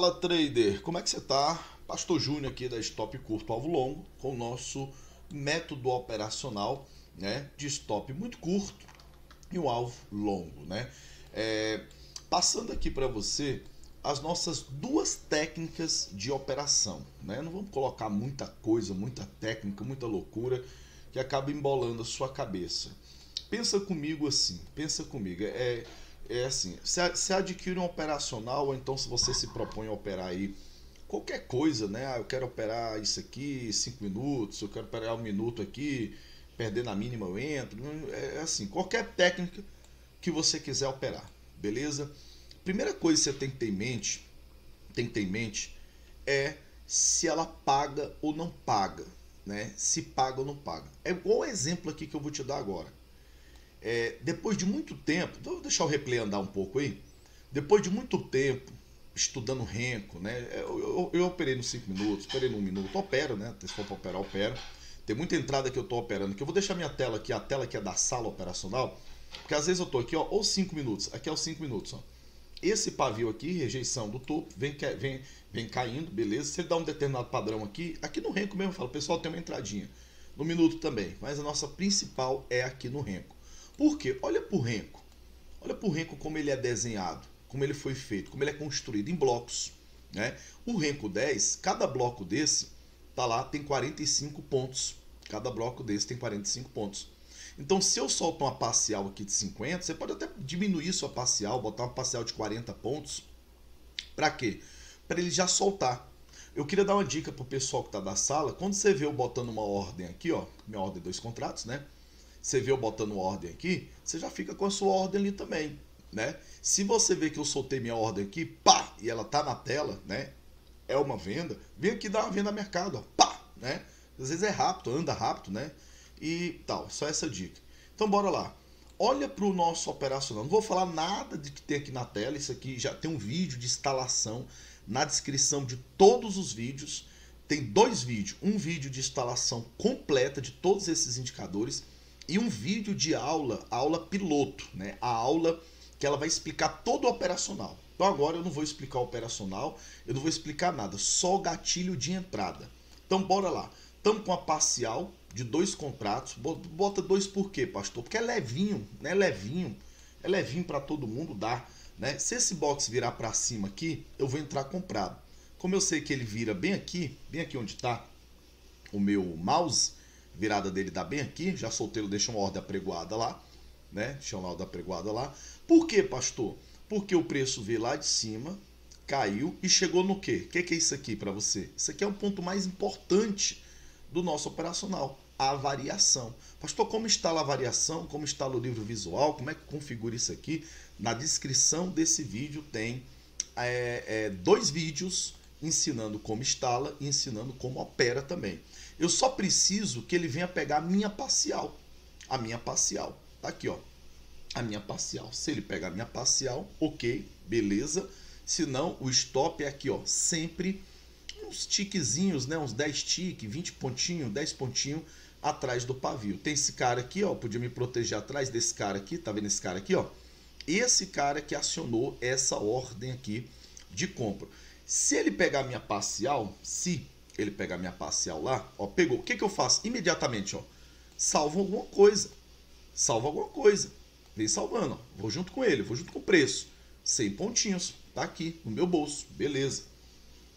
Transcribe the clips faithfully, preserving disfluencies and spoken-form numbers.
Fala, trader! Como é que você tá? Pastor Júnior aqui da Stop Curto Alvo Longo com o nosso método operacional, né, de stop muito curto e um alvo longo, né? É, passando aqui para você as nossas duas técnicas de operação, né? Não vamos colocar muita coisa, muita técnica, muita loucura que acaba embolando a sua cabeça. Pensa comigo assim, pensa comigo, é... É assim, você adquire um operacional, ou então se você se propõe a operar aí qualquer coisa, né? Ah, eu quero operar isso aqui, cinco minutos, eu quero operar um minuto aqui, perder na mínima eu entro. É assim, qualquer técnica que você quiser operar, beleza? Primeira coisa que você tem que ter em mente, tem que ter em mente é se ela paga ou não paga, né? Se paga ou não paga. É igual o exemplo aqui que eu vou te dar agora. É, depois de muito tempo, vou deixar o replay andar um pouco aí. Depois de muito tempo estudando Renko, né? Eu, eu, eu operei nos cinco minutos, operei no um minuto, opero, né? Se for para operar, opero. Tem muita entrada que eu estou operando, que eu vou deixar minha tela aqui, a tela que é da sala operacional, porque às vezes eu estou aqui, ó, ou cinco minutos, aqui é os cinco minutos, ó. Esse pavio aqui, rejeição do topo, vem, vem, vem caindo, beleza? Se ele dá um determinado padrão aqui, aqui no Renko mesmo, eu falo, pessoal, tem uma entradinha. No minuto também, mas a nossa principal é aqui no Renko. Por quê? Olha para o Renko. Olha para o Renko como ele é desenhado, como ele foi feito, como ele é construído em blocos, né? O Renko dez, cada bloco desse tá lá, tem quarenta e cinco pontos. Cada bloco desse tem quarenta e cinco pontos. Então, se eu solto uma parcial aqui de cinquenta, você pode até diminuir sua parcial, botar uma parcial de quarenta pontos. Para quê? Para ele já soltar. Eu queria dar uma dica para o pessoal que está da sala. Quando você vê eu botando uma ordem aqui, ó, minha ordem é dois contratos, né? Você vê eu botando ordem aqui, você já fica com a sua ordem ali também, né? Se você vê que eu soltei minha ordem aqui, pá, e ela tá na tela, né? É uma venda, vem aqui dar uma venda a mercado, ó, pá, né? Às vezes é rápido, anda rápido, né? E tal, só essa dica. Então bora lá. Olha para o nosso operacional. Não vou falar nada de que tem aqui na tela, isso aqui já tem um vídeo de instalação na descrição de todos os vídeos. Tem dois vídeos, um vídeo de instalação completa de todos esses indicadores e um vídeo de aula, a aula piloto, né? A aula que ela vai explicar todo o operacional. Então agora eu não vou explicar o operacional, eu não vou explicar nada, só o gatilho de entrada. Então bora lá. Estamos com a parcial de dois contratos. Bota dois por quê, pastor? Porque é levinho, né? Levinho. É levinho para todo mundo dar, né? Se esse box virar para cima aqui, eu vou entrar comprado. Como eu sei que ele vira bem aqui, bem aqui onde tá o meu mouse, virada dele dá bem aqui, já solteiro deixa uma ordem apregoada lá, né? Deixa uma ordem apregoada lá. Por que, pastor? Porque o preço veio lá de cima, caiu e chegou no quê? O que, que é isso aqui para você? Isso aqui é um ponto mais importante do nosso operacional, a variação. Pastor, como instala a variação? Como instala o livro visual? Como é que configura isso aqui? Na descrição desse vídeo tem é, é, dois vídeos ensinando como instala e ensinando como opera também. Eu só preciso que ele venha pegar a minha parcial. A minha parcial. Tá aqui, ó. A minha parcial. Se ele pegar a minha parcial, ok, beleza. Se não, o stop é aqui, ó. Sempre uns tiquezinhos, né? Uns dez tiques, vinte pontinhos, dez pontinhos atrás do pavio. Tem esse cara aqui, ó. Podia me proteger atrás desse cara aqui. Tá vendo esse cara aqui, ó? Esse cara que acionou essa ordem aqui de compra. Se ele pegar minha parcial, se ele pegar minha parcial lá, ó, pegou. O que que eu faço? Imediatamente, ó, salvo alguma coisa. Salvo alguma coisa. Vem salvando, ó. Vou junto com ele, vou junto com o preço. cem pontinhos, tá aqui no meu bolso. Beleza.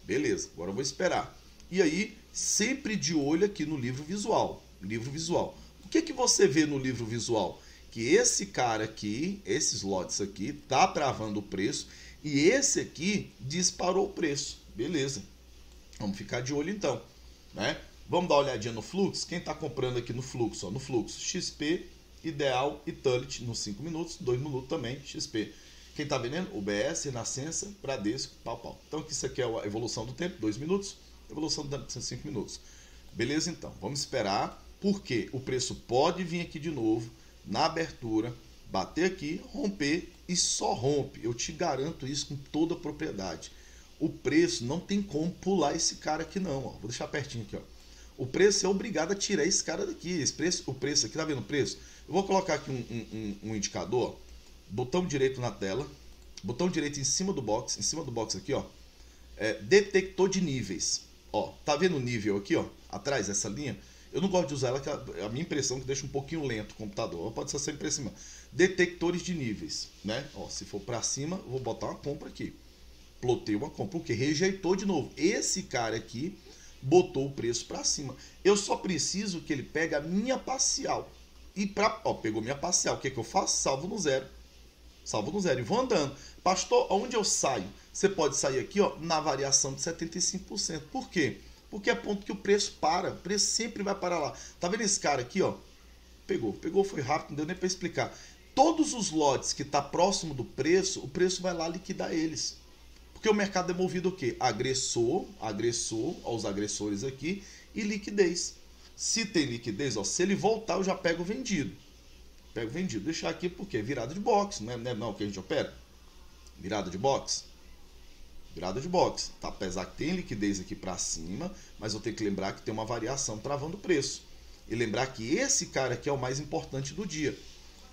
Beleza, agora eu vou esperar. E aí, sempre de olho aqui no livro visual. Livro visual. O que que você vê no livro visual? Que esse cara aqui, esses lotes aqui, tá travando o preço. E esse aqui disparou o preço. Beleza. Vamos ficar de olho então, né? Vamos dar uma olhadinha no fluxo. Quem está comprando aqui no fluxo? Ó, no fluxo X P, Ideal e Talit nos cinco minutos. dois minutos também, X P. Quem está vendendo? U B S, Renascença, Bradesco, pau, pau. Então isso aqui é a evolução do tempo, dois minutos. Evolução do tempo, cinco minutos. Beleza então, vamos esperar. Porque o preço pode vir aqui de novo, na abertura, bater aqui, romper. E só rompe, eu te garanto isso com toda a propriedade. O preço não tem como pular esse cara aqui não, ó. Vou deixar pertinho aqui, ó. O preço é obrigado a tirar esse cara daqui. Esse preço, o preço aqui, tá vendo o preço? Eu vou colocar aqui um, um, um indicador, ó. Botão direito na tela, botão direito em cima do box, em cima do box aqui, ó. é, detector de níveis. Ó, tá vendo o nível aqui, ó, atrás dessa linha? Eu não gosto de usar ela, que a, a minha impressão é que deixa um pouquinho lento o computador. Pode ser sempre para cima. Detectores de níveis, né? Ó, se for para cima, eu vou botar uma compra aqui. Plotei uma compra, porque rejeitou de novo. Esse cara aqui botou o preço para cima. Eu só preciso que ele pegue a minha parcial. E pra, ó, pegou minha parcial. O que é que eu faço? Salvo no zero. Salvo no zero e vou andando. Pastor, onde eu saio? Você pode sair aqui, ó, na variação de setenta e cinco por cento. Por quê? Porque é ponto que o preço para. O preço sempre vai parar lá. Tá vendo esse cara aqui, ó? Pegou, pegou, foi rápido, não deu nem para explicar. Todos os lotes que tá próximo do preço, o preço vai lá liquidar eles. Porque o mercado é movido o quê? Agressor, agressor, aos agressores aqui, e liquidez. Se tem liquidez, ó, se ele voltar, eu já pego vendido. Pego vendido. Deixar aqui porque é virada de box, né? Não é não que a gente opera? Virada de box. Virada de box. Tá? Apesar que tem liquidez aqui para cima, mas eu tenho que lembrar que tem uma variação travando o preço. E lembrar que esse cara aqui é o mais importante do dia.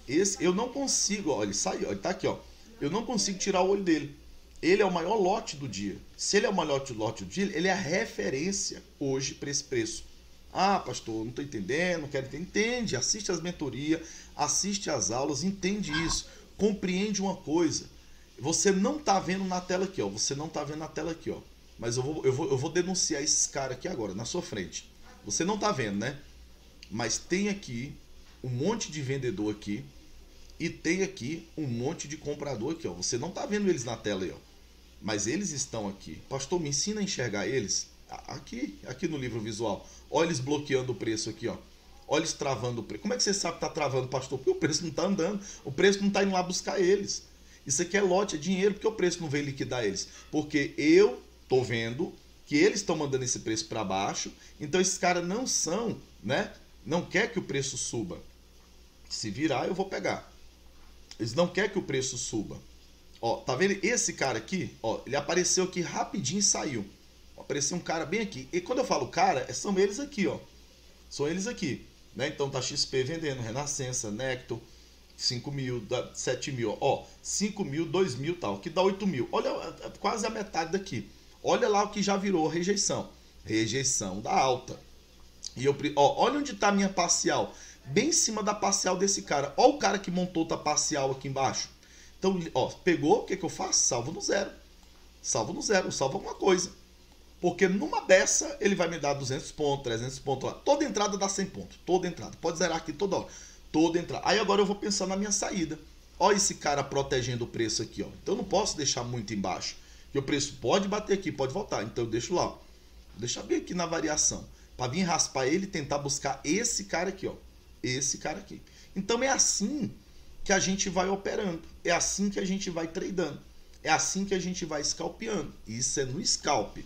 Esse, eu não consigo, ó, ele saiu, ele tá aqui, ó. Eu não consigo tirar o olho dele. Ele é o maior lote do dia. Se ele é o maior lote do dia, ele é a referência hoje para esse preço. Ah, pastor, não estou entendendo, não quero entender. Entende, assiste as mentorias, assiste as aulas, entende isso. Compreende uma coisa. Você não está vendo na tela aqui, ó. Você não está vendo na tela aqui, ó. Mas eu vou, eu vou, eu vou denunciar esses caras aqui agora, na sua frente. Você não está vendo, né? Mas tem aqui um monte de vendedor aqui e tem aqui um monte de comprador aqui, ó. Você não está vendo eles na tela aí, ó. Mas eles estão aqui. Pastor, me ensina a enxergar eles? Aqui, aqui no livro visual. Olha eles bloqueando o preço aqui, ó. Olha eles travando o preço. Como é que você sabe que tá travando, pastor? Porque o preço não tá andando. O preço não tá indo lá buscar eles. Isso aqui é lote, é dinheiro. Porque o preço não veio liquidar eles? Porque eu tô vendo que eles estão mandando esse preço para baixo. Então esses caras não são, né? Não quer que o preço suba. Se virar, eu vou pegar. Eles não querem que o preço suba. Ó, tá vendo? Esse cara aqui, ó, ele apareceu aqui rapidinho e saiu. Apareceu um cara bem aqui. E quando eu falo cara, são eles aqui, ó. São eles aqui, né? Então tá X P vendendo, Renascença, Necto, cinco mil, sete mil, ó. cinco mil, dois mil, tal, que dá oito mil. Olha quase a metade daqui. Olha lá o que já virou rejeição. Rejeição da alta. E eu, ó, olha onde tá a minha parcial. Bem em cima da parcial desse cara. Olha o cara que montou a parcial aqui embaixo. Então, ó, pegou, o que que eu faço? Salvo no zero. Salvo no zero, salvo alguma coisa. Porque numa dessa, ele vai me dar duzentos pontos, trezentos pontos. Ó. Toda entrada dá cem pontos. Toda entrada. Pode zerar aqui toda hora. Toda entrada. Aí agora eu vou pensar na minha saída. Olha esse cara protegendo o preço aqui, ó. Então eu não posso deixar muito embaixo. E o preço pode bater aqui, pode voltar. Então eu deixo lá, ó. Vou deixar bem aqui na variação. Para vir raspar ele e tentar buscar esse cara aqui, ó. Esse cara aqui. Então é assim que a gente vai operando. É assim que a gente vai tradando. É assim que a gente vai scalpeando. Isso é no scalp.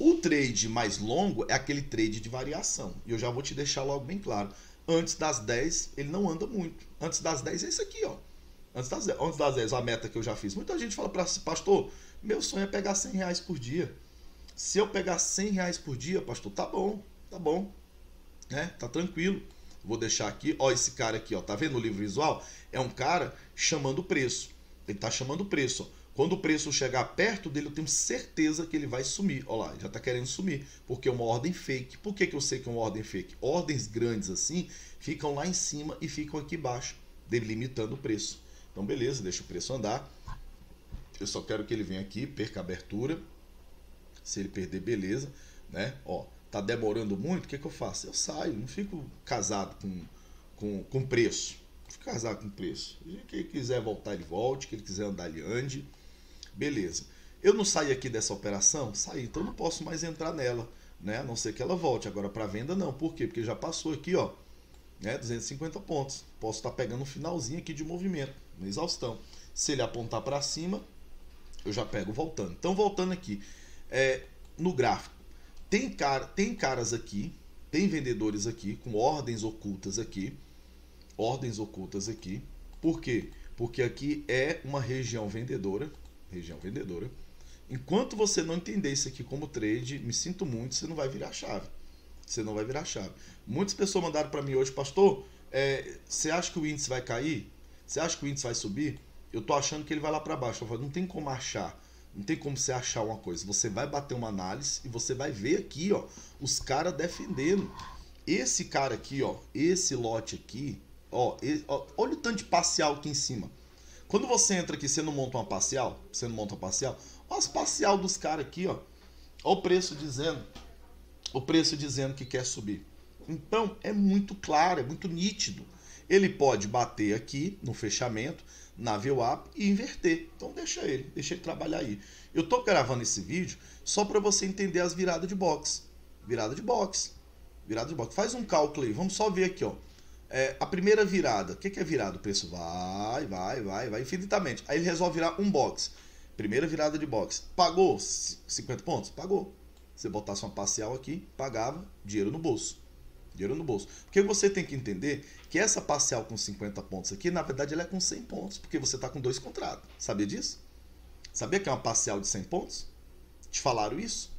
O trade mais longo é aquele trade de variação. E eu já vou te deixar logo bem claro. Antes das dez, ele não anda muito. Antes das dez é isso aqui, ó. Antes das dez, antes das dez, a meta que eu já fiz. Muita gente fala para si, pastor, meu sonho é pegar cem reais por dia. Se eu pegar cem reais por dia, pastor, tá bom, tá bom. Né? Tá tranquilo. Vou deixar aqui, ó, esse cara aqui, ó. Tá vendo o livro visual? É um cara chamando o preço. Ele tá chamando o preço, ó. Quando o preço chegar perto dele, eu tenho certeza que ele vai sumir. Olha lá, ele já está querendo sumir, porque é uma ordem fake. Por que que eu sei que é uma ordem fake? Ordens grandes assim ficam lá em cima e ficam aqui embaixo, delimitando o preço. Então, beleza, deixa o preço andar. Eu só quero que ele venha aqui, perca a abertura. Se ele perder, beleza, né? Ó, tá demorando muito, o que que eu faço? Eu saio, não fico casado com, com, com preço. Não fico casado com preço. Quem quiser voltar, ele volte. Quem quiser andar, ele ande. Beleza. Eu não saí aqui dessa operação? Saí, então eu não posso mais entrar nela, né? A não ser que ela volte. Agora para venda não. Por quê? Porque já passou aqui, ó, né, duzentos e cinquenta pontos. Posso estar pegando um finalzinho aqui de movimento, uma exaustão. Se ele apontar para cima, eu já pego voltando. Então voltando aqui, é, no gráfico, tem, cara, tem caras aqui, tem vendedores aqui com ordens ocultas aqui. Ordens ocultas aqui. Por quê? Porque aqui é uma região vendedora. Região vendedora. Enquanto você não entender isso aqui como trade, me sinto muito, você não vai virar chave. Você não vai virar chave. Muitas pessoas mandaram para mim hoje, pastor, é, você acha que o índice vai cair? Você acha que o índice vai subir? Eu tô achando que ele vai lá para baixo. Eu falo, não tem como achar. Não tem como você achar uma coisa. Você vai bater uma análise e você vai ver aqui, ó, os caras defendendo. Esse cara aqui, ó, esse lote aqui, ó, ele, ó, olha o tanto de parcial aqui em cima. Quando você entra aqui, você não monta uma parcial? Você não monta uma parcial? Olha as parcial dos caras aqui, ó. Olha o preço dizendo. O preço dizendo que quer subir. Então, é muito claro, é muito nítido. Ele pode bater aqui no fechamento, na V WAP e inverter. Então deixa ele, deixa ele trabalhar aí. Eu estou gravando esse vídeo só para você entender as viradas de box. Virada de box. Virada de box. Faz um cálculo aí, vamos só ver aqui, ó. É, a primeira virada, o que, que é virada? O preço vai, vai, vai, vai infinitamente. Aí ele resolve virar um box. Primeira virada de box. Pagou cinquenta pontos? Pagou. Se você botasse uma parcial aqui, pagava dinheiro no bolso. Dinheiro no bolso. Porque você tem que entender que essa parcial com cinquenta pontos aqui, na verdade, ela é com cem pontos, porque você está com dois contratos. Sabia disso? Sabia que é uma parcial de cem pontos? Te falaram isso?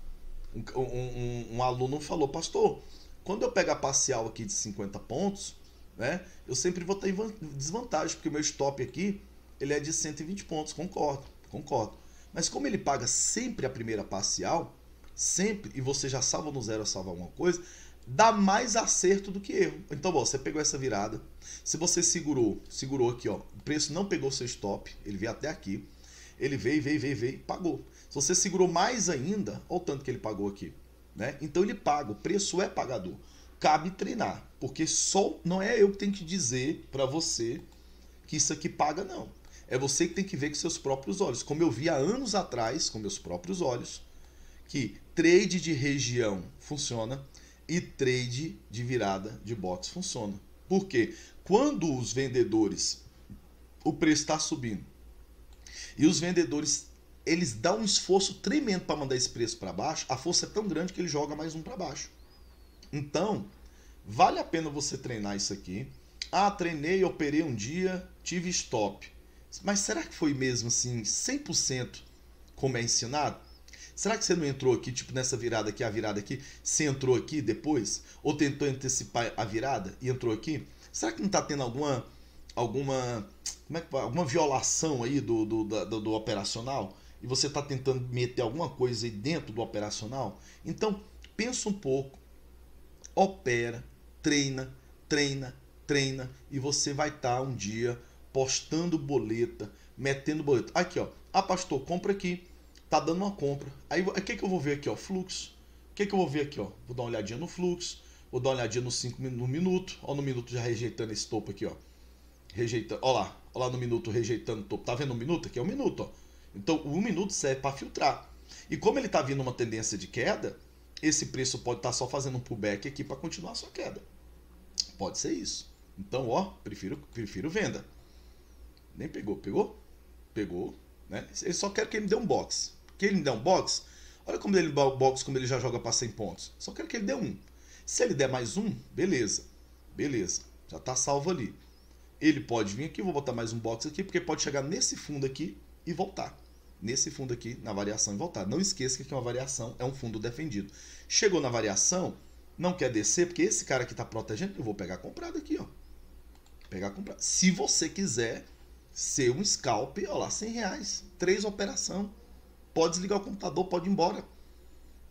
Um, um, um aluno falou, pastor, quando eu pego a parcial aqui de cinquenta pontos, né, eu sempre vou estar em desvantagem, porque o meu stop aqui, ele é de cento e vinte pontos. Concordo, concordo. Mas como ele paga sempre a primeira parcial, sempre, e você já salva no zero ou salva alguma coisa, dá mais acerto do que erro. Então, ó, você pegou essa virada. Se você segurou, segurou aqui, ó, o preço não pegou seu stop, ele veio até aqui. Ele veio, veio, veio, veio, pagou. Se você segurou mais ainda, olha o tanto que ele pagou aqui, né? Então ele paga, o preço é pagador. Cabe treinar, porque só não é eu que tenho que dizer para você que isso aqui paga, não. É você que tem que ver com seus próprios olhos. Como eu vi há anos atrás, com meus próprios olhos, que trade de região funciona e trade de virada de box funciona. Por quê? Quando os vendedores, o preço está subindo, e os vendedores, eles dão um esforço tremendo para mandar esse preço para baixo, a força é tão grande que ele joga mais um para baixo. Então, vale a pena você treinar isso aqui. Ah, treinei, operei um dia, tive stop. Mas será que foi mesmo assim, cem por cento como é ensinado? Será que você não entrou aqui, tipo nessa virada aqui, a virada aqui, você entrou aqui depois? Ou tentou antecipar a virada e entrou aqui? Será que não está tendo alguma, alguma, como é que, alguma violação aí do, do, do, do operacional? E você está tentando meter alguma coisa aí dentro do operacional? Então, pensa um pouco, opera, treina, treina, treina, e você vai estar tá um dia postando boleta, metendo boleta. Aqui, ó, ah, pastor, compra aqui. Tá dando uma compra. Aí o que, que eu vou ver aqui, ó? Fluxo. O que, que eu vou ver aqui, ó? Vou dar uma olhadinha no fluxo. Vou dar uma olhadinha no, cinco, no minuto. Ó, no minuto já rejeitando esse topo aqui, ó. Rejeitando. Ó lá. Ó lá no minuto rejeitando o topo. Tá vendo o minuto? Aqui é o minuto, ó. Então o um minuto serve para filtrar. E como ele tá vindo uma tendência de queda, esse preço pode estar tá só fazendo um pullback aqui para continuar a sua queda. Pode ser isso. Então, ó, prefiro, prefiro venda. Nem pegou. Pegou? Pegou. Né? Eu só quero que ele me dê um box. Que ele me dá um box, olha como ele box, como ele já joga para cem pontos. Só quero que ele dê um. Se ele der mais um, beleza. Beleza. Já tá salvo ali. Ele pode vir aqui, vou botar mais um box aqui, porque pode chegar nesse fundo aqui e voltar. Nesse fundo aqui, na variação e voltar. Não esqueça que uma variação é um fundo defendido. Chegou na variação, não quer descer, porque esse cara aqui tá protegendo. Eu vou pegar comprado aqui, ó. Pegar comprado. Se você quiser ser um scalp, olha lá, cem reais, três operação, pode desligar o computador, pode ir embora,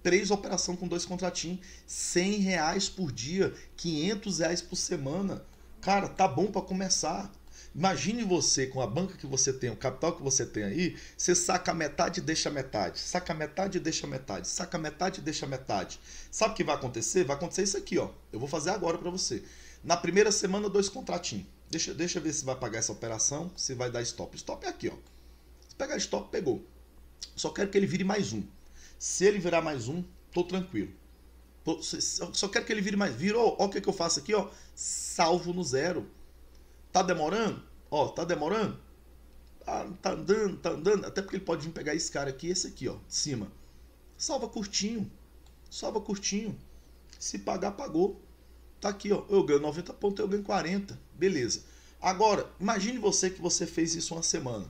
três operação com dois contratinhos, cem reais por dia, quinhentos reais por semana, cara, tá bom para começar. Imagine você com a banca que você tem, o capital que você tem aí, você saca metade e deixa metade, saca metade e deixa metade, saca metade e deixa metade. Sabe o que vai acontecer? Vai acontecer isso aqui, ó. Eu vou fazer agora para você. Na primeira semana, dois contratinhos. Deixa, deixa eu ver se vai pagar essa operação, se vai dar stop. Stop é aqui, ó. Se pegar stop, pegou. Só quero que ele vire mais um. Se ele virar mais um, tô tranquilo. Tô, só quero que ele vire mais. Virou, ó, o que, que eu faço aqui, ó. Salvo no zero. Tá demorando? Ó, tá demorando? Ah, tá andando, tá andando. Até porque ele pode vir pegar esse cara aqui e esse aqui, ó, de cima. Salva curtinho. Salva curtinho. Se pagar, pagou. Tá aqui, ó, eu ganho noventa pontos, eu ganho quarenta. Beleza. Agora, imagine você que você fez isso uma semana.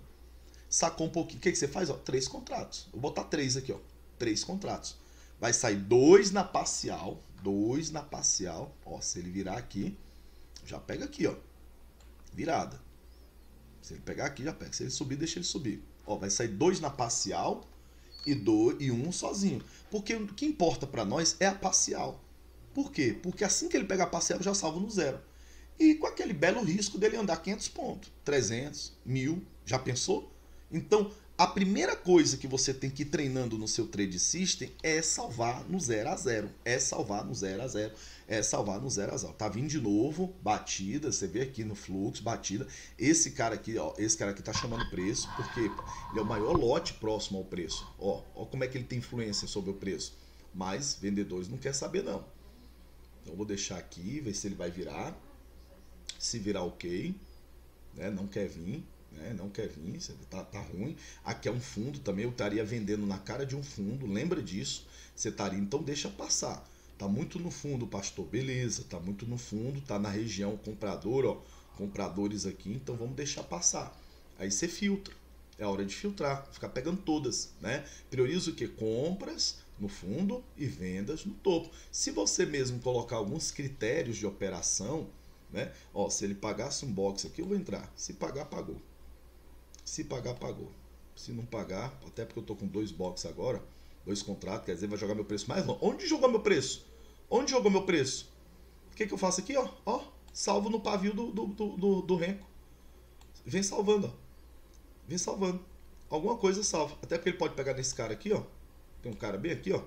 Sacou um pouquinho. O que, que você faz? Ó, três contratos. Vou botar três aqui, ó. Três contratos. Vai sair dois na parcial. Dois na parcial. Ó, se ele virar aqui, já pega aqui, ó. Virada. Se ele pegar aqui, já pega. Se ele subir, deixa ele subir. Ó, vai sair dois na parcial. e dois e um sozinho. Porque o que importa para nós é a parcial. Por quê? Porque assim que ele pega a parcial, eu já salvo no zero. E com aquele belo risco dele andar quinhentos pontos, trezentos, mil, já pensou? Então, a primeira coisa que você tem que ir treinando no seu trade system é salvar no zero a zero. É salvar no zero a zero. É salvar no zero a zero. Tá vindo de novo, batida, você vê aqui no fluxo, batida. Esse cara aqui, ó, esse cara aqui tá chamando preço, porque ele é o maior lote próximo ao preço. Ó, ó como é que ele tem influência sobre o preço. Mas vendedores não quer saber não. Então eu vou deixar aqui, ver se ele vai virar. Se virar, ok, né? Não quer vir, né? Não quer vir, tá, tá ruim. Aqui é um fundo também, eu estaria vendendo na cara de um fundo, lembra disso, você estaria, então deixa passar. Tá muito no fundo, pastor, beleza, tá muito no fundo, tá na região comprador, ó, compradores aqui, então vamos deixar passar. Aí você filtra, é a hora de filtrar, ficar pegando todas, né? Prioriza o que? Compras no fundo e vendas no topo. Se você mesmo colocar alguns critérios de operação, né? Ó, se ele pagasse um box aqui, eu vou entrar. Se pagar, pagou. Se pagar, pagou. Se não pagar, até porque eu tô com dois box agora, dois contratos, quer dizer, vai jogar meu preço mais longe. Onde jogou meu preço? Onde jogou meu preço? O que que eu faço aqui, ó? Ó, salvo no pavio do, do, do, do, do Renko. Vem salvando, ó. Vem salvando. Alguma coisa salva. Até porque ele pode pegar nesse cara aqui, ó. Tem um cara bem aqui, ó.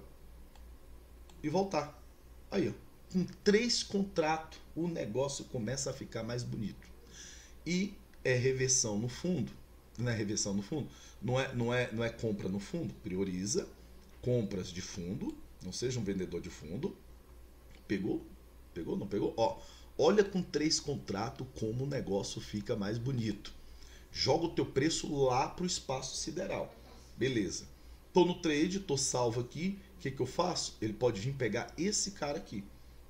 E voltar. Aí, ó. Com três contratos, o negócio começa a ficar mais bonito. E é reversão no fundo. Não é reversão no fundo? Não é, não é, não é compra no fundo? Prioriza. Compras de fundo. Não seja um vendedor de fundo. Pegou? Pegou? Não pegou? Ó, olha com três contratos como o negócio fica mais bonito. Joga o teu preço lá para o espaço sideral. Beleza. Tô no trade, tô salvo aqui. O que que eu faço? Ele pode vir pegar esse cara aqui.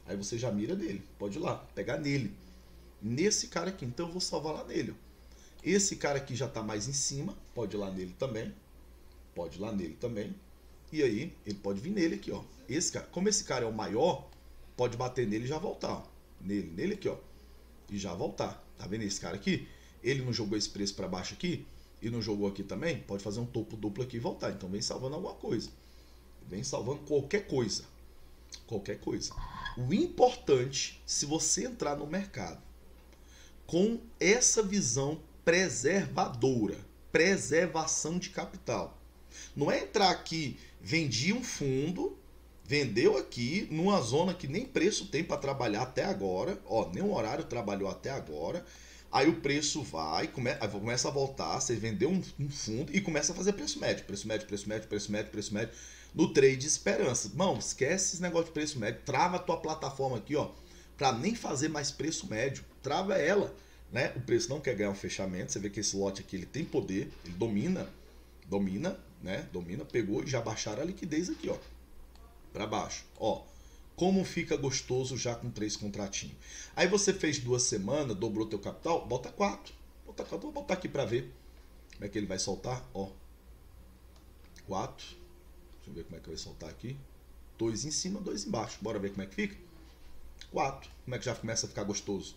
Aí você já mira nele, pode ir lá, pegar nele. Nesse cara aqui, então eu vou salvar lá nele. Esse cara aqui já tá mais em cima, pode ir lá nele também. Pode ir lá nele também. E aí, ele pode vir nele aqui, ó. Esse cara, como esse cara é o maior, pode bater nele e já voltar, ó. Nele, nele aqui, ó. E já voltar. Tá vendo esse cara aqui? Ele não jogou esse preço pra baixo aqui? E não jogou aqui também? Pode fazer um topo duplo aqui e voltar. Então vem salvando alguma coisa. Vem salvando qualquer coisa. Qualquer coisa. O importante, se você entrar no mercado com essa visão preservadora, preservação de capital, não é entrar aqui, vendi um fundo, vendeu aqui, numa zona que nem preço tem para trabalhar até agora, ó, nenhum horário trabalhou até agora, aí o preço vai, come, começa a voltar, você vendeu um, um fundo e começa a fazer preço médio, preço médio, preço médio, preço médio, preço médio, no trade esperança. Irmão, esquece esse negócio de preço médio. Trava a tua plataforma aqui, ó, para nem fazer mais preço médio. Trava ela, né? O preço não quer ganhar um fechamento. Você vê que esse lote aqui, ele tem poder, ele domina, domina, né? Domina, pegou e já baixaram a liquidez aqui, ó, para baixo. Ó, como fica gostoso já com três contratinhos. Aí você fez duas semanas, dobrou teu capital, bota quatro. Bota quatro, vou botar aqui para ver como é que ele vai soltar, ó. Quatro. Deixa eu ver como é que vai soltar aqui. Dois em cima, dois embaixo. Bora ver como é que fica. Quatro. Como é que já começa a ficar gostoso?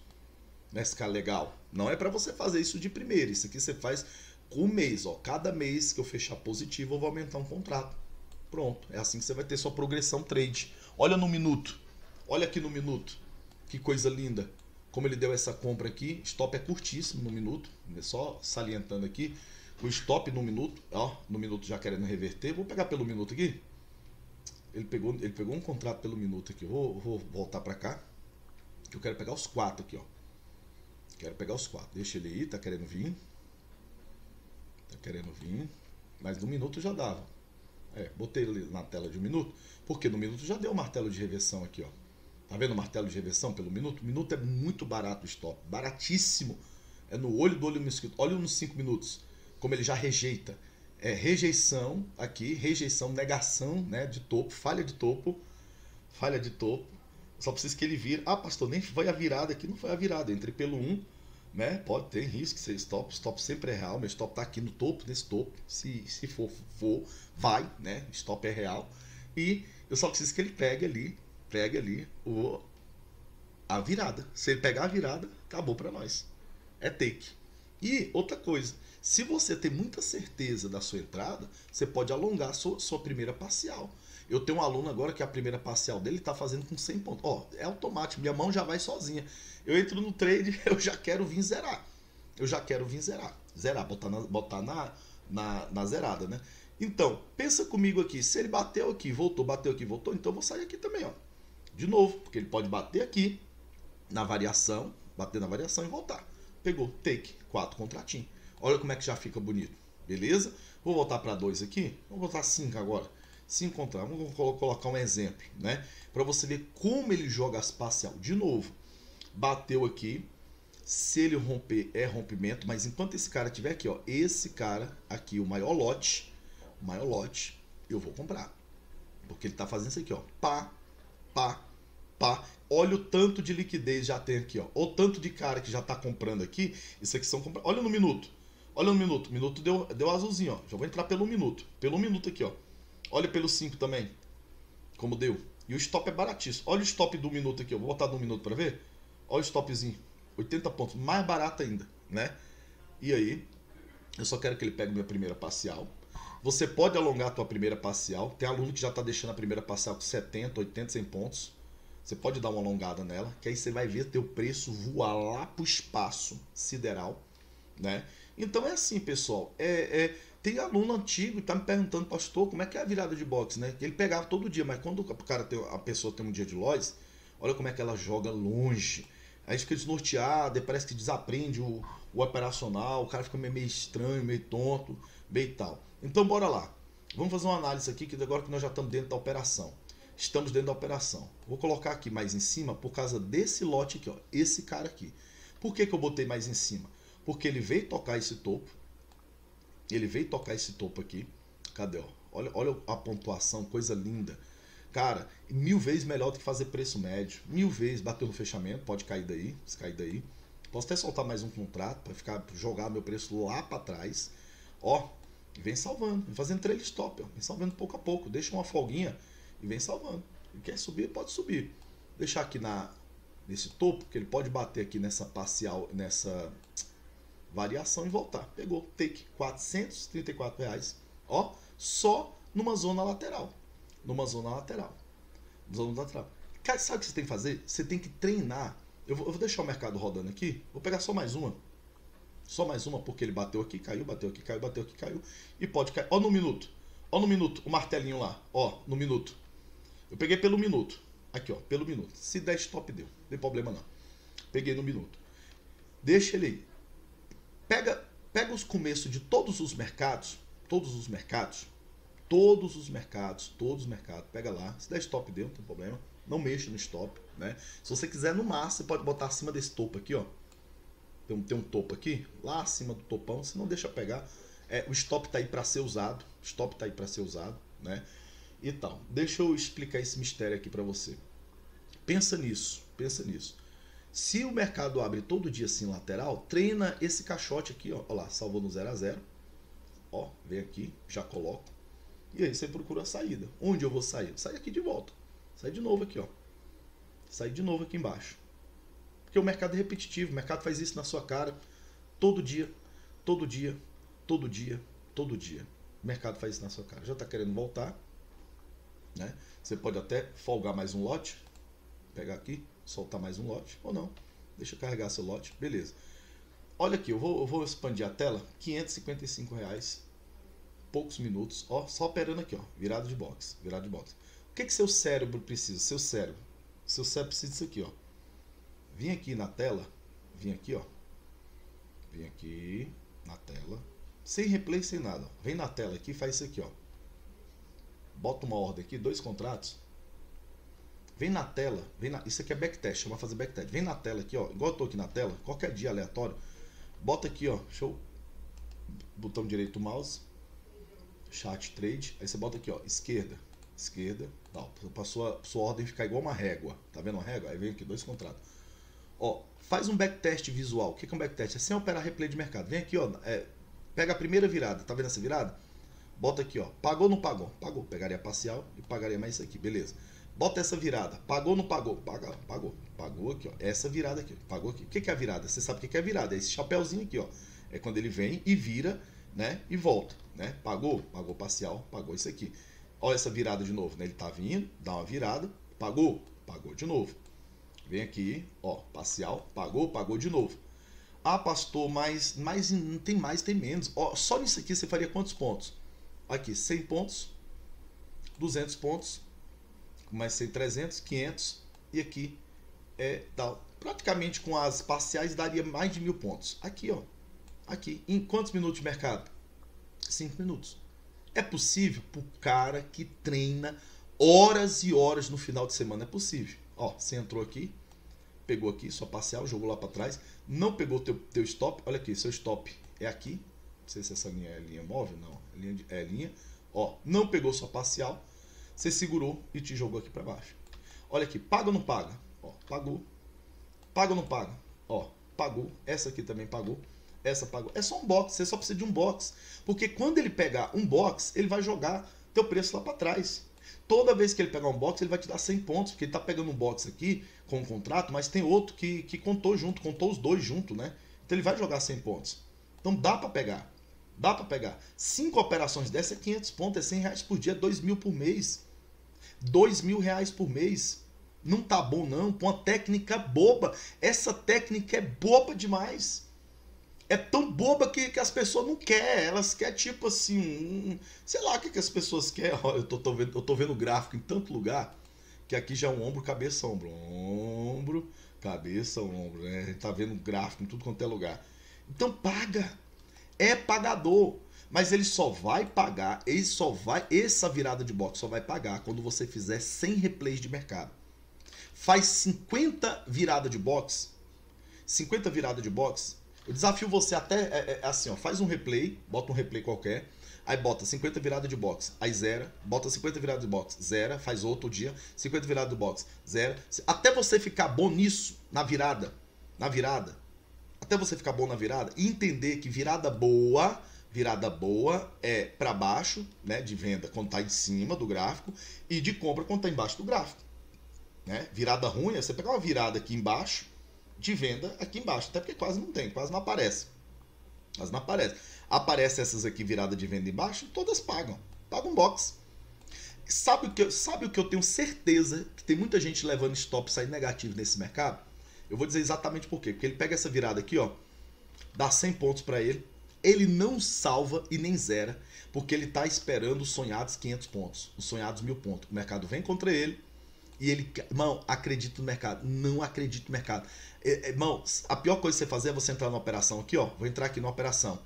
Começa a ficar legal. Não é para você fazer isso de primeira. Isso aqui você faz com o mês. Ó. Cada mês que eu fechar positivo, eu vou aumentar um contrato. Pronto. É assim que você vai ter sua progressão trade. Olha no minuto. Olha aqui no minuto. Que coisa linda. Como ele deu essa compra aqui. Stop é curtíssimo no minuto. Só salientando aqui. O stop no minuto, ó, no minuto já querendo reverter. Vou pegar pelo minuto aqui. Ele pegou, ele pegou um contrato pelo minuto aqui. Vou, vou voltar pra cá. Eu quero pegar os quatro aqui, ó. Quero pegar os quatro. Deixa ele aí, tá querendo vir. Tá querendo vir. Mas no minuto já dava. É, botei ele na tela de um minuto. Porque no minuto já deu o martelo de reversão aqui, ó. Tá vendo o martelo de reversão pelo minuto? O minuto é muito barato o stop. Baratíssimo. É no olho do olho mesquito. Olha nos cinco minutos. Como ele já rejeita, é rejeição aqui, rejeição, negação, né, de topo, falha de topo, falha de topo, só precisa que ele vire. Ah, pastor, nem foi a virada aqui, não foi a virada, eu entrei pelo um, né, pode ter risco de ser stop, stop sempre é real, meu stop tá aqui no topo, nesse topo, se, se for, for, vai, né, stop é real, e eu só preciso que ele pegue ali, pegue ali o, a virada, se ele pegar a virada, acabou pra nós, é take. E outra coisa, se você tem muita certeza da sua entrada, você pode alongar a sua, sua primeira parcial. Eu tenho um aluno agora que a primeira parcial dele está fazendo com cem pontos. Ó, é automático, minha mão já vai sozinha. Eu entro no trade, eu já quero vir zerar. Eu já quero vir zerar. Zerar, botar na, botar na, na, na zerada, né? Então, pensa comigo aqui. Se ele bateu aqui, voltou, bateu aqui, voltou, então eu vou sair aqui também, ó. De novo, porque ele pode bater aqui na variação, bater na variação e voltar. Pegou, take, quatro contratinho. Olha como é que já fica bonito. Beleza? Vou voltar para dois aqui. Vou botar cinco agora. Se encontrar, vamos colocar um exemplo, né? Para você ver como ele joga as parcial. De novo, bateu aqui. Se ele romper, é rompimento. Mas enquanto esse cara tiver aqui, ó, esse cara aqui, o maior lote, o maior lote, eu vou comprar. Porque ele tá fazendo isso aqui, ó. Pá, pá, pá. Olha o tanto de liquidez já tem aqui, ó. O tanto de cara que já tá comprando aqui. Isso aqui são compra... Olha no minuto. Olha no minuto. O minuto deu, deu azulzinho, ó. Já vou entrar pelo minuto. Pelo minuto aqui, ó. Olha pelo cinco também, como deu. E o stop é baratíssimo. Olha o stop do minuto aqui, eu vou botar no minuto para ver. Olha o stopzinho, oitenta pontos, mais barato ainda, né? E aí, eu só quero que ele pegue minha primeira parcial. Você pode alongar a tua primeira parcial. Tem aluno que já tá deixando a primeira parcial com setenta, oitenta, cem pontos. Você pode dar uma alongada nela, que aí você vai ver teu preço voar lá pro espaço sideral, né? Então é assim, pessoal, é... é tem aluno antigo que tá me perguntando, pastor, como é que é a virada de box, né? Que ele pegava todo dia, mas quando o cara tem, a pessoa tem um dia de loss, olha como é que ela joga longe. A gente fica desnorteado, parece que desaprende o, o operacional, o cara fica meio estranho, meio tonto, meio tal. Então bora lá. Vamos fazer uma análise aqui, que agora que nós já estamos dentro da operação. Estamos dentro da operação. Vou colocar aqui mais em cima por causa desse lote aqui, ó, esse cara aqui. Por que que eu botei mais em cima? Porque ele veio tocar esse topo. Ele veio tocar esse topo aqui. Cadê? Ó? Olha, olha a pontuação, coisa linda. Cara, mil vezes melhor do que fazer preço médio. Mil vezes, bateu no fechamento, pode cair daí, se cair daí. Posso até soltar mais um contrato para ficar jogar meu preço lá para trás. Ó, vem salvando, vem fazendo trail stop, ó, vem salvando pouco a pouco. Deixa uma folguinha e vem salvando. Ele quer subir, pode subir. Deixar aqui na, nesse topo, que ele pode bater aqui nessa parcial, nessa... variação e voltar. Pegou, take, quatrocentos e trinta e quatro reais. Ó, só numa zona lateral. Numa zona lateral. Zona lateral. Cara, sabe o que você tem que fazer? Você tem que treinar. Eu vou, eu vou deixar o mercado rodando aqui. Vou pegar só mais uma. Só mais uma, porque ele bateu aqui, caiu, bateu aqui, caiu, bateu aqui, caiu. E pode cair. Ó no minuto. Ó no minuto, o martelinho lá. Ó, no minuto. Eu peguei pelo minuto. Aqui, ó, pelo minuto. Se der stop, deu. Não tem problema não. Peguei no minuto. Deixa ele aí. Pega, pega os começos de todos os mercados, todos os mercados, todos os mercados, todos os mercados, pega lá, se der stop deu, não tem problema, não mexa no stop, né? Se você quiser no máximo, você pode botar acima desse topo aqui, ó, tem um, tem um topo aqui, lá acima do topão, você não deixa pegar, é, o stop tá aí para ser usado, o stop tá aí para ser usado, né? E tal, deixa eu explicar esse mistério aqui para você, pensa nisso, pensa nisso. Se o mercado abre todo dia assim lateral, treina esse caixote aqui, ó, ó lá, salvou no zero a zero. Ó, vem aqui, já coloco. E aí você procura a saída. Onde eu vou sair? Sai aqui de volta. Sai de novo aqui, ó. Sai de novo aqui embaixo. Porque o mercado é repetitivo, o mercado faz isso na sua cara todo dia, todo dia, todo dia, todo dia. O mercado faz isso na sua cara. Já tá querendo voltar, né? Você pode até folgar mais um lote. Pegar aqui, soltar mais um lote, ou não, deixa eu carregar seu lote, beleza. Olha aqui, eu vou, eu vou expandir a tela, quinhentos e cinquenta e cinco reais, poucos minutos, ó, só operando aqui, ó, virada de box, virada de box. O que que seu cérebro precisa? Seu cérebro, seu cérebro precisa disso aqui, ó. Vim aqui na tela, vim aqui, ó, vim aqui na tela, sem replay, sem nada, ó. Vem na tela aqui, faz isso aqui, ó. Bota uma ordem aqui, dois contratos. Vem na tela, vem na, isso aqui é backtest, chama fazer backtest. Vem na tela aqui, ó, igual eu tô aqui na tela, qualquer dia aleatório, bota aqui, ó, deixa eu, botão direito do mouse, chart trade, aí você bota aqui, ó, esquerda, esquerda, tal, pra sua, sua ordem ficar igual uma régua, tá vendo uma régua? Aí vem aqui, dois contratos. Ó, faz um backtest visual, o que é um backtest? É sem operar replay de mercado, vem aqui, ó, é, pega a primeira virada, tá vendo essa virada? Bota aqui, ó, pagou ou não pagou? Pagou, pegaria parcial e pagaria mais isso aqui, beleza. Bota essa virada. Pagou ou não pagou? Pagou, pagou. Pagou aqui, ó. Essa virada aqui. Pagou aqui. O que que é a virada? Você sabe o que que é a virada? É esse chapéuzinho aqui, ó. É É quando ele vem e vira, né? E volta, né? Pagou, pagou parcial, pagou isso aqui. Olha essa virada de novo, né? Ele tá vindo, dá uma virada, pagou, pagou de novo. Vem aqui, ó, parcial, pagou, pagou de novo. Ah, pastor, mas, mas não tem mais, tem menos. Ó, só nisso aqui você faria quantos pontos? Aqui, cem pontos, duzentos pontos, mais cem, trezentos, quinhentos, e aqui é tal. Praticamente com as parciais daria mais de mil pontos. Aqui, ó. Aqui. Em quantos minutos de mercado? cinco minutos. É possível pro cara que treina horas e horas no final de semana. É possível. Ó, você entrou aqui, pegou aqui, sua parcial, jogou lá para trás, não pegou teu, teu stop. Olha aqui, seu stop é aqui. Não sei se essa linha é linha móvel, não. É linha. De, é linha. Ó, não pegou sua parcial, você segurou e te jogou aqui para baixo. Olha aqui, paga ou não paga? Ó, pagou. Paga ou não paga? Ó, pagou. Essa aqui também pagou. Essa pagou. É só um box, você só precisa de um box. Porque quando ele pegar um box, ele vai jogar teu preço lá para trás. Toda vez que ele pegar um box, ele vai te dar cem pontos, porque ele tá pegando um box aqui com um contrato, mas tem outro que, que contou junto, contou os dois junto, né? Então ele vai jogar cem pontos. Então dá para pegar. Dá para pegar. Cinco operações dessa é quinhentos pontos, é cem reais por dia, é dois mil por mês. dois mil reais por mês. Não tá bom não, com uma técnica boba. Essa técnica é boba demais. É tão boba que, que as pessoas não querem. Elas querem tipo assim, um, sei lá o que, que as pessoas querem. Olha, eu tô, tô vendo, eu tô vendo gráfico em tanto lugar, que aqui já é um ombro, cabeça, ombro. Ombro, cabeça, ombro, né? A gente tá vendo gráfico em tudo quanto é lugar. Então paga. É pagador. Mas ele só vai pagar, ele só vai, essa virada de box só vai pagar quando você fizer cem replays de mercado. Faz cinquenta virada de box, cinquenta virada de box, eu desafio você até, é, é, assim ó, faz um replay, bota um replay qualquer, aí bota cinquenta virada de box, aí zera, bota cinquenta virada de box, zera, faz outro dia, cinquenta virada de box, zera, até você ficar bom nisso, na virada, na virada, até você ficar bom na virada, e entender que virada boa, virada boa é para baixo, né, de venda quando tá em cima do gráfico, e de compra quando tá embaixo do gráfico. Né? Virada ruim é você pegar uma virada aqui embaixo, de venda aqui embaixo, até porque quase não tem, quase não aparece. Quase não aparece. Aparece essas aqui, virada de venda embaixo, todas pagam. Paga um box. Sabe o que eu, sabe o que eu tenho certeza que tem muita gente levando stop saindo negativo nesse mercado? Eu vou dizer exatamente por quê. Porque ele pega essa virada aqui, ó, dá cem pontos para ele, ele não salva e nem zera, porque ele tá esperando os sonhados quinhentos pontos, os sonhados mil pontos. O mercado vem contra ele. E ele, irmão, acredita no mercado. Não acredita no mercado. Irmão, a pior coisa que você fazer é você entrar na operação aqui, ó. Vou entrar aqui na operação.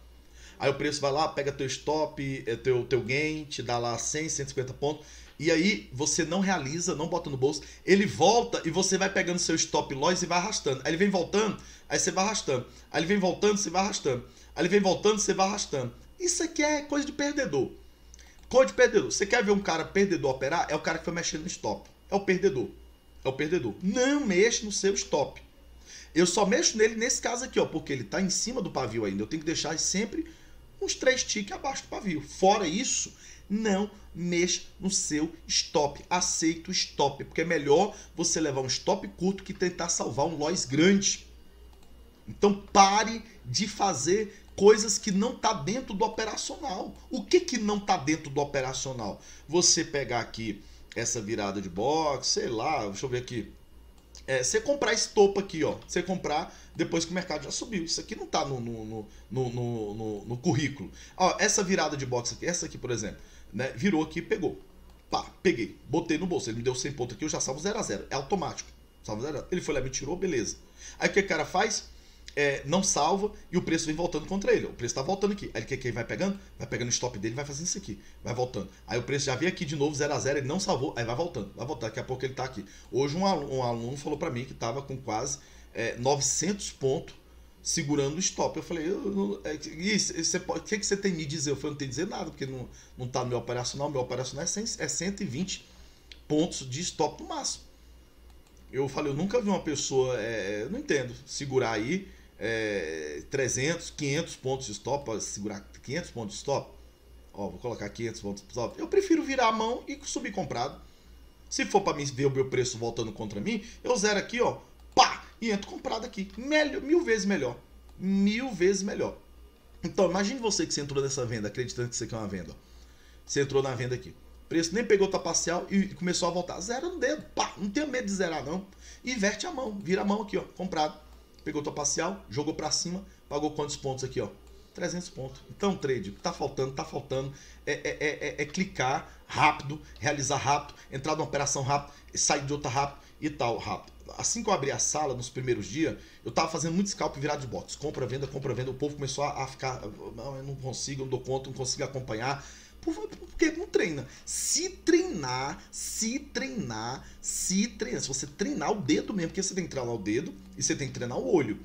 Aí o preço vai lá, pega teu stop, teu, teu gain, te dá lá cem, cento e cinquenta pontos. E aí você não realiza, não bota no bolso. Ele volta e você vai pegando seu stop loss e vai arrastando. Aí ele vem voltando, aí você vai arrastando. Aí ele vem voltando, você vai arrastando. Aí ele vem voltando, você vai arrastando. Isso aqui é coisa de perdedor. Coisa de perdedor. Você quer ver um cara perdedor operar? É o cara que foi mexendo no stop. É o perdedor, é o perdedor. Não mexe no seu stop. Eu só mexo nele nesse caso aqui, ó, porque ele tá em cima do pavio ainda. Eu tenho que deixar sempre uns três tiques abaixo do pavio. Fora isso, não mexa no seu stop. Aceita o stop, porque é melhor você levar um stop curto que tentar salvar um loss grande. Então pare de fazer coisas que não tá dentro do operacional. O que que não tá dentro do operacional? Você pegar aqui essa virada de box, sei lá, deixa eu ver aqui. É, você comprar esse topo aqui, ó. Você comprar depois que o mercado já subiu. Isso aqui não tá no, no, no, no, no, no currículo. Ó, essa virada de box aqui, essa aqui, por exemplo, né? Virou aqui e pegou. Pá, peguei. Botei no bolso. Ele me deu cem pontos aqui, eu já salvo zero a zero. É automático. Salvo zero a zero. Ele foi lá, me tirou, beleza. Aí o que o cara faz? É, não salva e o preço vem voltando contra ele. O preço tá voltando aqui. Aí o que que ele vai pegando? Vai pegando o stop dele, vai fazendo isso aqui. Vai voltando. Aí o preço já veio aqui de novo, zero a zero, ele não salvou. Aí vai voltando, vai voltar. Daqui a pouco ele tá aqui. Hoje um aluno, um aluno falou pra mim que tava com quase é, novecentos pontos segurando o stop. Eu falei, eu, eu, eu, isso, você pode, o que que você tem me dizer? Eu falei, não tem dizer nada, porque não, não tá no meu operacional. O meu operacional é, cem, é cento e vinte pontos de stop no máximo. Eu falei, eu nunca vi uma pessoa, é, não entendo, segurar aí é, trezentos, quinhentos pontos de stop, ó, segurar quinhentos pontos de stop, ó, vou colocar quinhentos pontos de stop. Eu prefiro virar a mão e subir comprado. Se for para mim ver o meu preço voltando contra mim, eu zero aqui, ó, pá, e entro comprado aqui. Melhor, mil vezes melhor, mil vezes melhor. Então imagine você que você entrou nessa venda acreditando que isso aqui é uma venda. Você entrou na venda aqui, preço nem pegou, tá parcial e começou a voltar. Zera no dedo, pá, não tenho medo de zerar não. Inverte a mão, vira a mão aqui, ó, comprado. Pegou tua parcial, jogou pra cima, pagou quantos pontos aqui, ó? trezentos pontos. Então, trade, tá faltando, tá faltando. É, é, é, é clicar rápido, realizar rápido, entrar numa operação rápido, sair de outra rápido e tal, rápido. Assim que eu abri a sala nos primeiros dias, eu tava fazendo muito scalp virado de box. Compra, venda, compra, venda. O povo começou a ficar, não, eu não consigo, eu não dou conta, não consigo acompanhar. Porque não treina. Se treinar, se treinar, se treinar. Se você treinar o dedo mesmo, porque você tem que treinar o dedo e você tem que treinar o olho.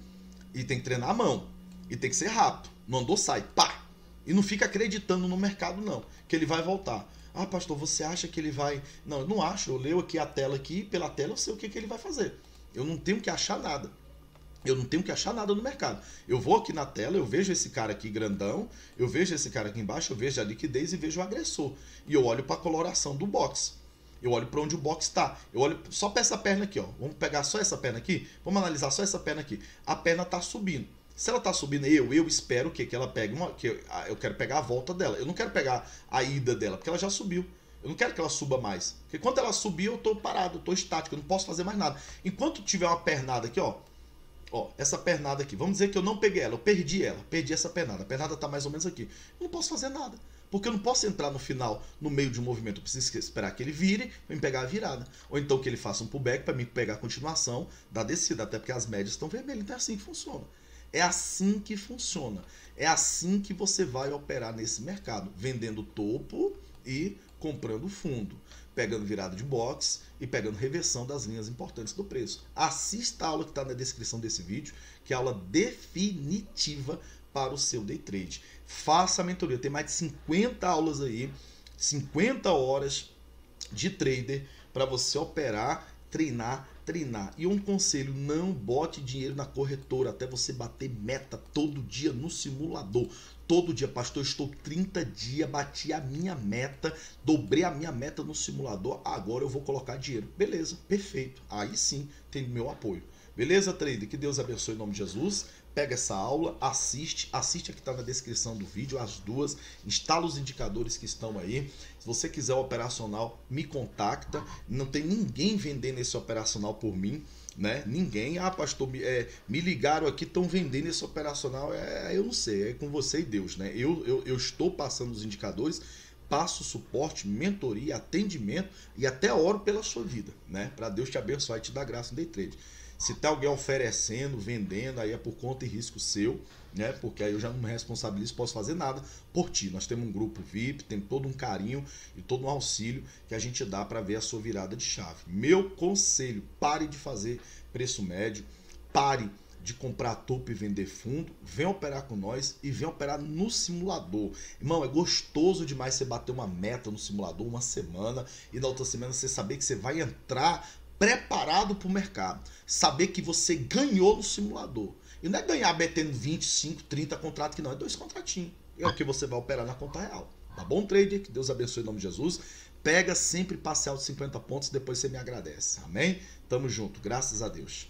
E tem que treinar a mão. E tem que ser rápido. Não andou, sai. Pá! E não fica acreditando no mercado, não. Que ele vai voltar. Ah, pastor, você acha que ele vai... Não, eu não acho. Eu leio aqui a tela aqui. Pela tela eu sei o que, que ele vai fazer. Eu não tenho que achar nada. Eu não tenho que achar nada no mercado. Eu vou aqui na tela, eu vejo esse cara aqui grandão, eu vejo esse cara aqui embaixo, eu vejo a liquidez e vejo o agressor. E eu olho para a coloração do box. Eu olho para onde o box está. Eu olho só para essa perna aqui, ó. Vamos pegar só essa perna aqui? Vamos analisar só essa perna aqui. A perna está subindo. Se ela está subindo, eu, eu espero que, que ela pegue uma... Que eu, eu quero pegar a volta dela. Eu não quero pegar a ida dela, porque ela já subiu. Eu não quero que ela suba mais. Porque quando ela subir, eu estou parado, eu estou estático, eu não posso fazer mais nada. Enquanto tiver uma pernada aqui, ó. Ó, essa pernada aqui, vamos dizer que eu não peguei ela, eu perdi ela, perdi essa pernada, a pernada tá mais ou menos aqui. Eu não posso fazer nada, porque eu não posso entrar no final, no meio de um movimento, eu preciso esperar que ele vire para me pegar a virada. Ou então que ele faça um pullback para me pegar a continuação da descida, até porque as médias estão vermelhas, então é assim que funciona. É assim que funciona, é assim que você vai operar nesse mercado, vendendo topo e comprando fundo, pegando virada de box e pegando reversão das linhas importantes do preço. Assista a aula que está na descrição desse vídeo, que é a aula definitiva para o seu day trade. Faça a mentoria, tem mais de cinquenta aulas aí, cinquenta horas de trader para você operar, treinar, treinar. E um conselho, não bote dinheiro na corretora até você bater meta todo dia no simulador. Todo dia, pastor, eu estou trinta dias, bati a minha meta, dobrei a minha meta no simulador, agora eu vou colocar dinheiro. Beleza, perfeito. Aí sim tem meu apoio. Beleza, trader? Que Deus abençoe em nome de Jesus. Pega essa aula, assiste, assiste a que está na descrição do vídeo, as duas, instala os indicadores que estão aí. Se você quiser o operacional, me contacta. Não tem ninguém vendendo esse operacional por mim, né? Ninguém. Ah, pastor, me, é, me ligaram aqui, estão vendendo esse operacional. É, eu não sei, é com você e Deus, né? Eu, eu, eu estou passando os indicadores, passo suporte, mentoria, atendimento e até oro pela sua vida, né? Para Deus te abençoar e te dar graça no day trade. Se tem alguém oferecendo, vendendo, aí é por conta e risco seu, né? Porque aí eu já não me responsabilizo, posso fazer nada por ti. Nós temos um grupo V I P, tem todo um carinho e todo um auxílio que a gente dá para ver a sua virada de chave. Meu conselho, pare de fazer preço médio, pare de comprar topo e vender fundo, vem operar com nós e vem operar no simulador. Irmão, é gostoso demais você bater uma meta no simulador uma semana e na outra semana você saber que você vai entrar preparado para o mercado, saber que você ganhou no simulador. E não é ganhar metendo vinte e cinco, trinta contratos, que não, é dois contratinhos. É o que você vai operar na conta real. Tá bom, trader? Que Deus abençoe em nome de Jesus. Pega sempre parcial de cinquenta pontos, depois você me agradece. Amém? Tamo junto, graças a Deus.